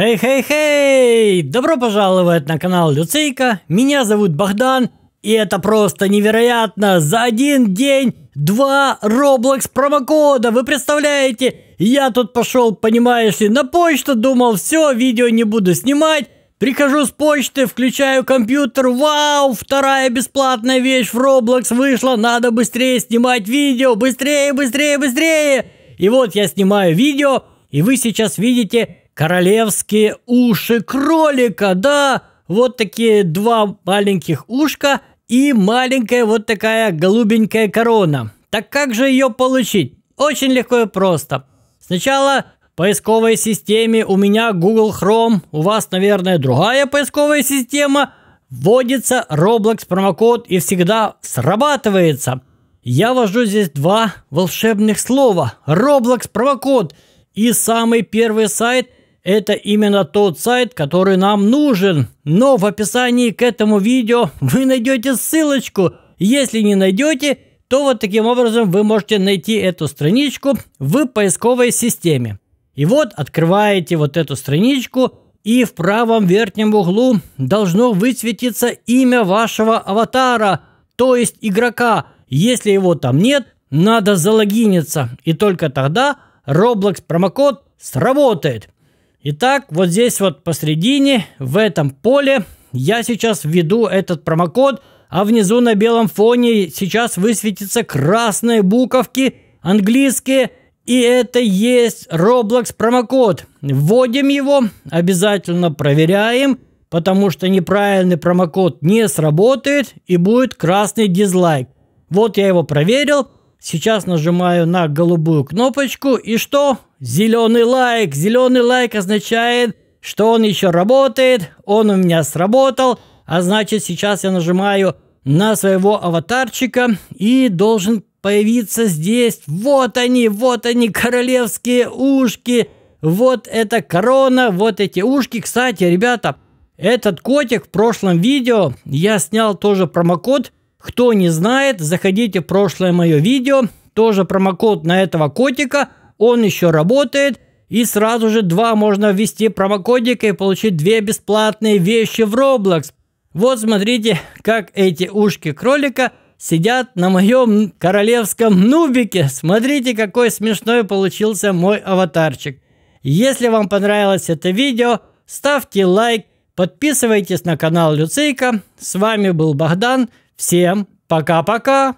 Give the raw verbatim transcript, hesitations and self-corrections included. Хей-хей-хей! Добро пожаловать на канал Люцейка. Меня зовут Богдан. И это просто невероятно. За один день два Roblox промокода. Вы представляете? Я тут пошел, понимаешь ли, на почту. Думал, все, видео не буду снимать. Прихожу с почты, включаю компьютер. Вау, вторая бесплатная вещь в Roblox вышла. Надо быстрее снимать видео. Быстрее, быстрее, быстрее. И вот я снимаю видео. И вы сейчас видите... королевские уши кролика, да, вот такие два маленьких ушка и маленькая вот такая голубенькая корона. Так как же ее получить? Очень легко и просто. Сначала в поисковой системе, у меня Google Chrome, у вас, наверное, другая поисковая система, вводится Roblox промокод и всегда срабатывается. Я ввожу здесь два волшебных слова. Roblox промокод. И самый первый сайт — это именно тот сайт, который нам нужен. Но в описании к этому видео вы найдете ссылочку. Если не найдете, то вот таким образом вы можете найти эту страничку в поисковой системе. И вот открываете вот эту страничку, и в правом верхнем углу должно высветиться имя вашего аватара, то есть игрока. Если его там нет, надо залогиниться. И только тогда Roblox промокод сработает. Итак, вот здесь вот посредине, в этом поле, я сейчас введу этот промокод, а внизу на белом фоне сейчас высветятся красные буковки английские, и это есть Roblox промокод. Вводим его, обязательно проверяем, потому что неправильный промокод не сработает и будет красный дизлайк. Вот я его проверил. Сейчас нажимаю на голубую кнопочку, и что? Зеленый лайк. Зеленый лайк означает, что он еще работает, он у меня сработал, а значит сейчас я нажимаю на своего аватарчика, и должен появиться здесь, вот они, вот они, королевские ушки, вот эта корона, вот эти ушки. Кстати, ребята, этот котик в прошлом видео, я снял тоже промокод. Кто не знает, заходите в прошлое мое видео. Тоже промокод на этого котика. Он еще работает. И сразу же два можно ввести промокодика и получить две бесплатные вещи в Roblox. Вот смотрите, как эти ушки кролика сидят на моем королевском нубике. Смотрите, какой смешной получился мой аватарчик. Если вам понравилось это видео, ставьте лайк. Подписывайтесь на канал Люцейка. С вами был Богдан. Всем пока-пока!